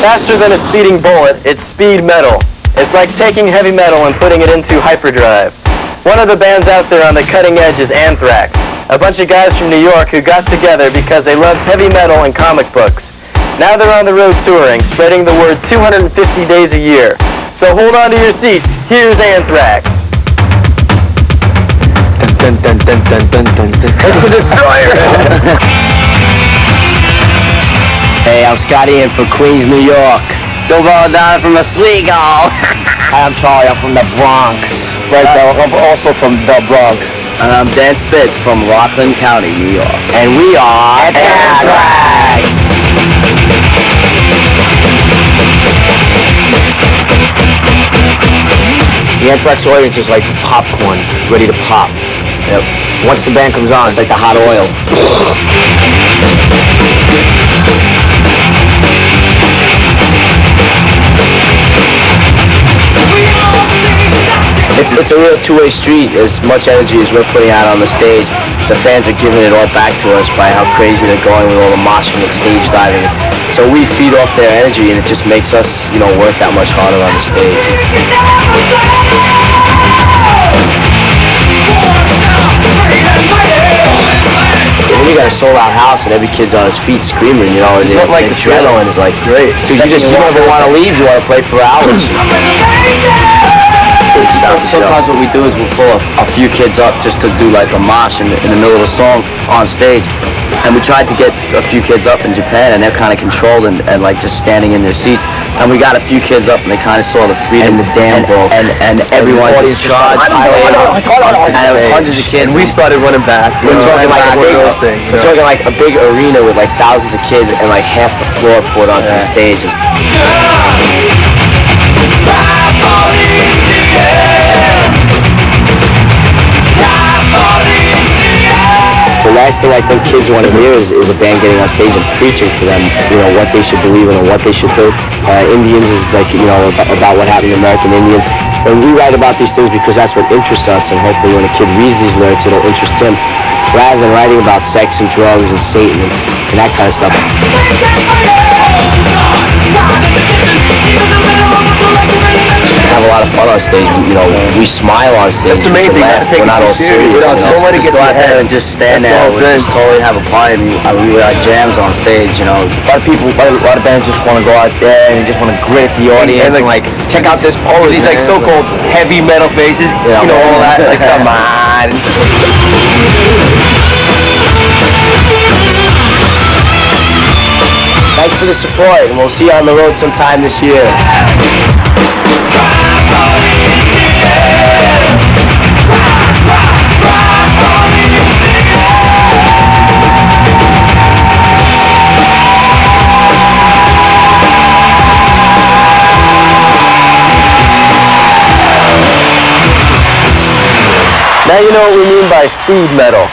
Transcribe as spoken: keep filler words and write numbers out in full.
faster than a speeding bullet, it's speed metal. It's like taking heavy metal and putting it into hyperdrive. One of the bands out there on the cutting edge is Anthrax, a bunch of guys from New York who got together because they loved heavy metal and comic books. Now they're on the road touring, spreading the word two hundred fifty days a year. So hold on to your seats, here's Anthrax. Dun, dun, dun, dun, dun, dun, dun. It's the Destroyer! Hey, I'm Scott Ian from Queens, New York. Silver Don from Oswego. I'm Charlie, I'm from the Bronx. Right, uh, I'm also from the Bronx. And I'm Dan Spitz from Rockland County, New York. And we are Anthrax! The Anthrax audience is like popcorn, ready to pop. Yep. Once the band comes on, it's like the hot oil. It's, it's a real two-way street. As much energy as we're putting out on the stage, the fans are giving it all back to us by how crazy they're going with all the moshing and stage diving. So we feed off their energy, and it just makes us, you know, work that much harder on the stage. You got a sold-out house and every kid's on his feet screaming, you know, and, and like the adrenaline is like great. So you just you don't ever want to leave. You want to play for hours. Sometimes what we do is we'll pull a, a few kids up just to do like a mosh in the, in the middle of a song on stage. And we tried to get a few kids up in Japan, and they're kind of controlled and, and like just standing in their seats. And we got a few kids up, and they kind of saw the freedom and the damn ball, and, and, and everyone just charged. And it was hundreds of kids. And we started running back. We're talking like a big, we're talking like a big arena with like thousands of kids, and like half the floor poured onto yeah. the stage. The last thing I think kids want to hear is, is a band getting on stage and preaching to them, you know, what they should believe in and what they should do. Uh, Indians is like, you know, about, about what happened to American Indians. And we write about these things because that's what interests us, and hopefully when a kid reads these lyrics, it'll interest him, rather than writing about sex and drugs and Satan and, and that kind of stuff. Have a lot of fun on stage, you know, we smile on stage. That's amazing. We're not all serious. Don't let it get out there and just stand there. We just totally have a party. I mean, we like jams on stage, you know. A lot of people, a lot of bands just want to go out there and just want to grit the audience and, and like, check out this, oh, these like so-called heavy metal faces, yeah, you know, all that. Like, come on. Thanks for the support, and we'll see you on the road sometime this year. Now you know what we mean by speed metal.